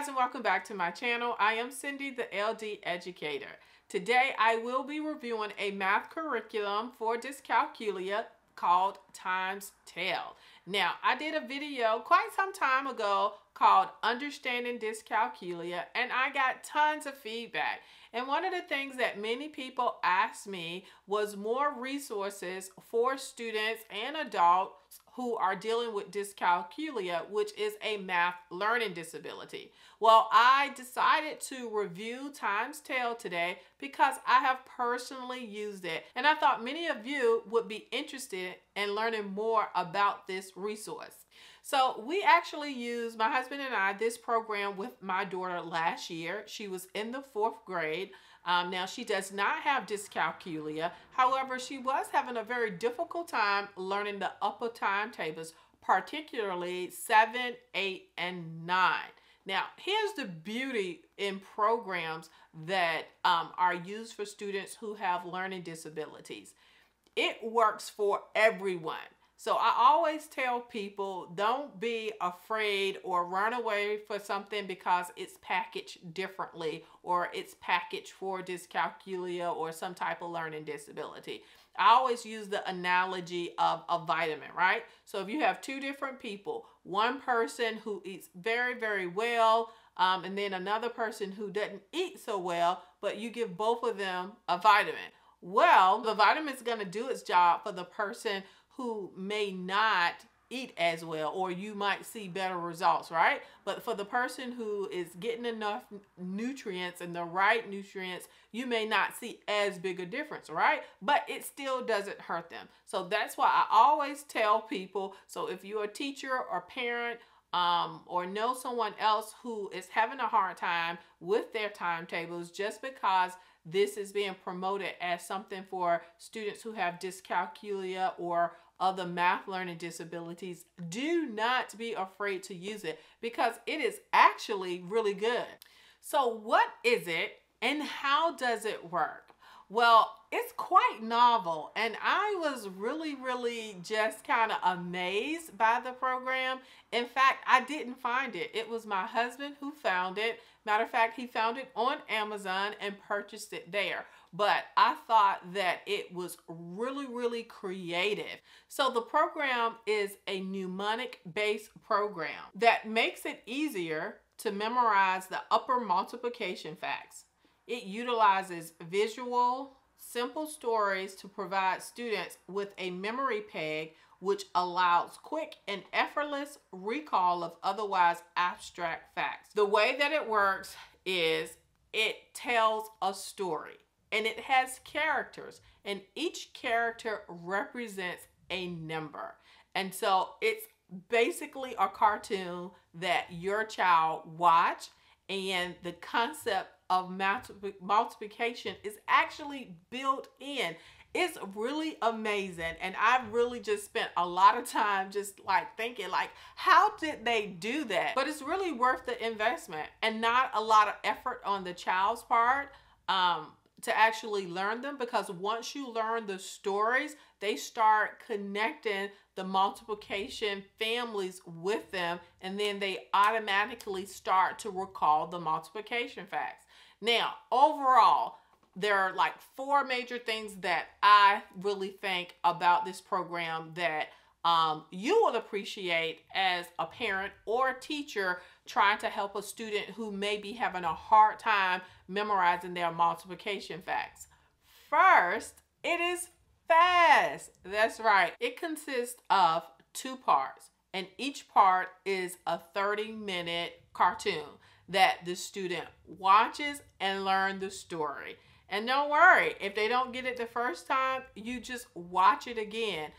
guys and welcome back to my channel. I am Cindy, the LD Educator. Today I will be reviewing a math curriculum for dyscalculia called Times Tales. Now, I did a video quite some time ago called Understanding Dyscalculia, and I got tons of feedback. And one of the things that many people asked me was more resources for students and adults who are dealing with dyscalculia, which is a math learning disability. Well, I decided to review Times Tales today because I have personally used it, and I thought many of you would be interested in learning more about this resource. So we actually used, my husband and I, this program with my daughter last year. She was in the 4th grade. Now, she does not have dyscalculia. However, she was having a very difficult time learning the upper timetables, particularly 7, 8, and 9. Now, here's the beauty in programs that are used for students who have learning disabilities. It works for everyone. So I always tell people, don't be afraid or run away for something because it's packaged differently or it's packaged for dyscalculia or some type of learning disability. I always use the analogy of a vitamin, right? So if you have two different people, one person who eats very, very well, and then another person who doesn't eat so well, but you give both of them a vitamin. Well, the vitamin is going to do its job for the person who may not eat as well, or you might see better results, right? But for the person who is getting enough nutrients and the right nutrients, you may not see as big a difference, right? But it still doesn't hurt them. So that's why I always tell people, so if you're a teacher or parent, or know someone else who is having a hard time with their timetables, just because this is being promoted as something for students who have dyscalculia or other math learning disabilities, do not be afraid to use it because it is actually really good. So what is it and how does it work? Well, it's quite novel, and I was really just kind of amazed by the program. In fact, I didn't find it. It was my husband who found it. Matter of fact, he found it on Amazon and purchased it there. But I thought that it was really creative. So the program is a mnemonic-based program that makes it easier to memorize the upper multiplication facts. It utilizes visual, simple stories to provide students with a memory peg, which allows quick and effortless recall of otherwise abstract facts. The way that it works is it tells a story, and it has characters, and each character represents a number. And so it's basically a cartoon that your child watches, and the concept of multiplication is actually built in. It's really amazing, and I've really just spent a lot of time just like thinking, like, how did they do that? But it's really worth the investment and not a lot of effort on the child's part to actually learn them, because once you learn the stories, they start connecting the multiplication families with them, and then they automatically start to recall the multiplication facts. Now, overall, there are like 4 major things that I really think about this program that you will appreciate as a parent or a teacher trying to help a student who may be having a hard time memorizing their multiplication facts. First, it is fast. That's right. It consists of 2 parts, and each part is a 30-minute cartoon that the student watches and learns the story. And don't worry, if they don't get it the first time, you just watch it again.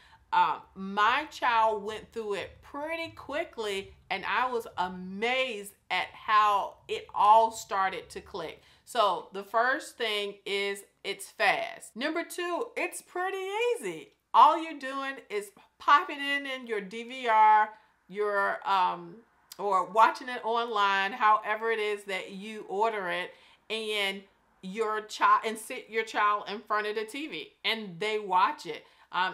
My child went through it pretty quickly, and I was amazed at how it all started to click. So the first thing is it's fast. Number 2, it's pretty easy. All you're doing is popping in your DVR, your or watching it online, however it is that you order it, and sit your child in front of the TV and they watch it.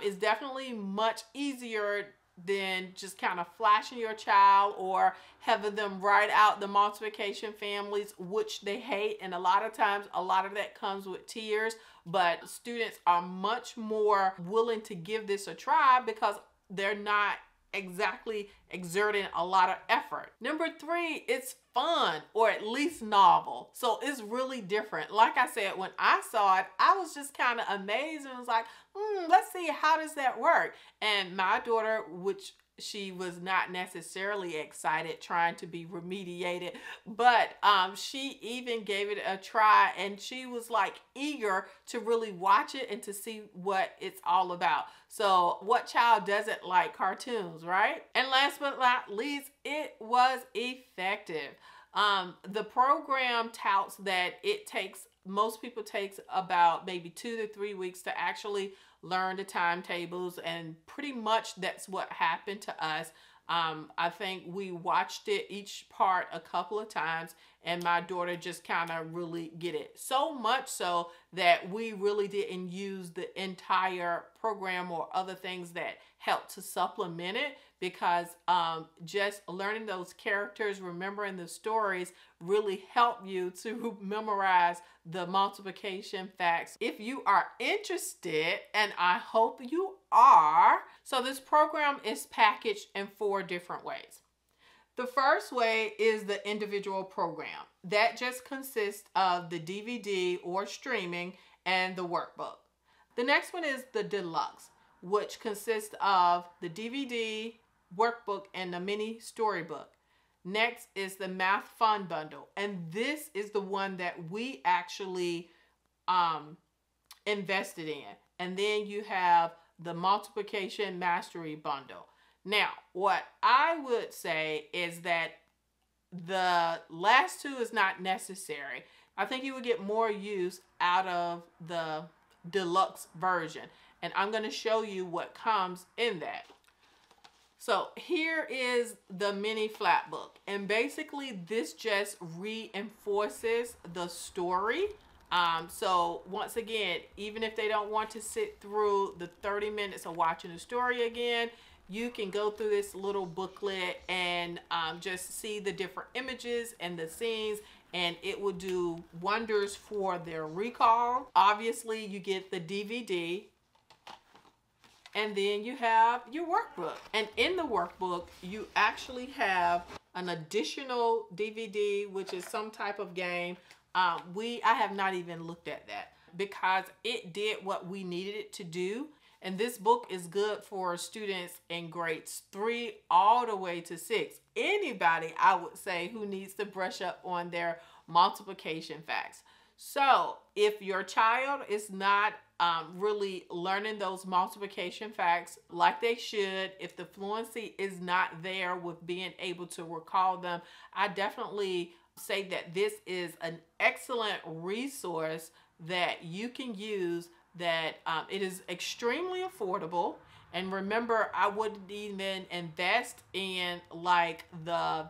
It's definitely much easier than just kind of flashing your child or having them write out the multiplication families, which they hate. And a lot of times, a lot of that comes with tears, but students are much more willing to give this a try because they're not exactly exerting a lot of effort. Number three, it's fun, or at least novel. So it's really different. Like I said, when I saw it, I was just kind of amazed and was like, let's see, how does that work? And my daughter, which she was not necessarily excited, trying to be remediated, but she even gave it a try, and she was like eager to really watch it and to see what it's all about. So what child doesn't like cartoons, right? And last but not least, it was effective. The program touts that it takes, most people takes about maybe 2 to 3 weeks to actually learn the timetables, and pretty much that's what happened to us. I think we watched it each part a couple of times, and my daughter just kind of really get it. So much so that we really didn't use the entire program or other things that helped to supplement it, because just learning those characters, remembering the stories, really help you to memorize the multiplication facts. If you are interested, and I hope you are, so this program is packaged in 4 different ways. The first way is the individual program. That just consists of the DVD or streaming and the workbook. The next one is the deluxe, which consists of the DVD, workbook, and the mini storybook. Next is the math fun bundle, and this is the one that we actually invested in. And then you have the multiplication mastery bundle. Now, what I would say is that the last two is not necessary. I think you would get more use out of the deluxe version, and I'm going to show you what comes in that. So here is the mini flat book, and basically this just reinforces the story. So once again, even if they don't want to sit through the 30 minutes of watching the story again, you can go through this little booklet and just see the different images and the scenes, and it will do wonders for their recall. Obviously, you get the DVD, and then you have your workbook. And in the workbook, you actually have an additional DVD, which is some type of game. I have not even looked at that because it did what we needed it to do. And this book is good for students in grades 3 all the way to 6. Anybody, I would say, who needs to brush up on their multiplication facts. So if your child is not really learning those multiplication facts like they should, if the fluency is not there with being able to recall them, I definitely say that this is an excellent resource that you can use. That it is extremely affordable. And remember, I wouldn't even invest in like the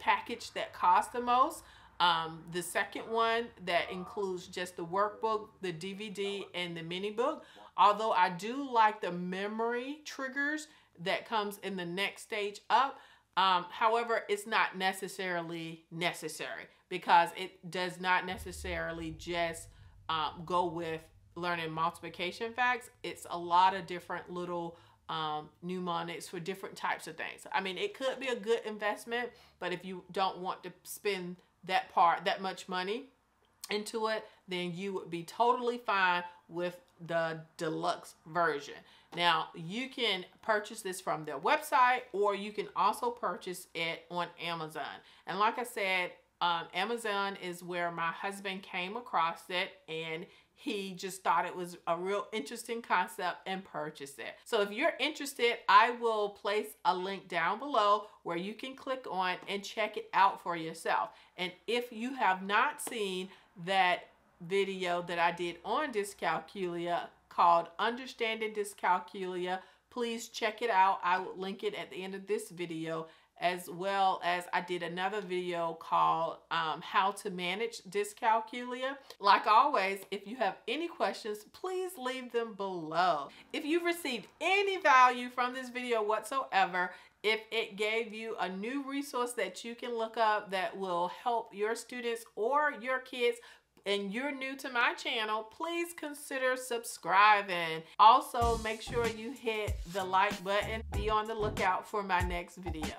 package that costs the most. The second one that includes just the workbook, the DVD, and the mini book. Although I do like the memory triggers that comes in the next stage up. However, it's not necessarily necessary because it does not necessarily just go with learning multiplication facts. It's a lot of different little mnemonics for different types of things. I mean, it could be a good investment, but if you don't want to spend that much money into it, then you would be totally fine with the deluxe version. Now, you can purchase this from their website, or you can also purchase it on Amazon. And like I said, Amazon is where my husband came across it, and he just thought it was a real interesting concept and purchased it. So if you're interested, I will place a link down below where you can click on and check it out for yourself. And if you have not seen that video that I did on dyscalculia called Understanding Dyscalculia, please check it out. I will link it at the end of this video, as well as I did another video called How to Manage Dyscalculia. Like always, if you have any questions, please leave them below. If you've received any value from this video whatsoever, if it gave you a new resource that you can look up that will help your students or your kids, and you're new to my channel, please consider subscribing. Also, make sure you hit the like button. Be on the lookout for my next video.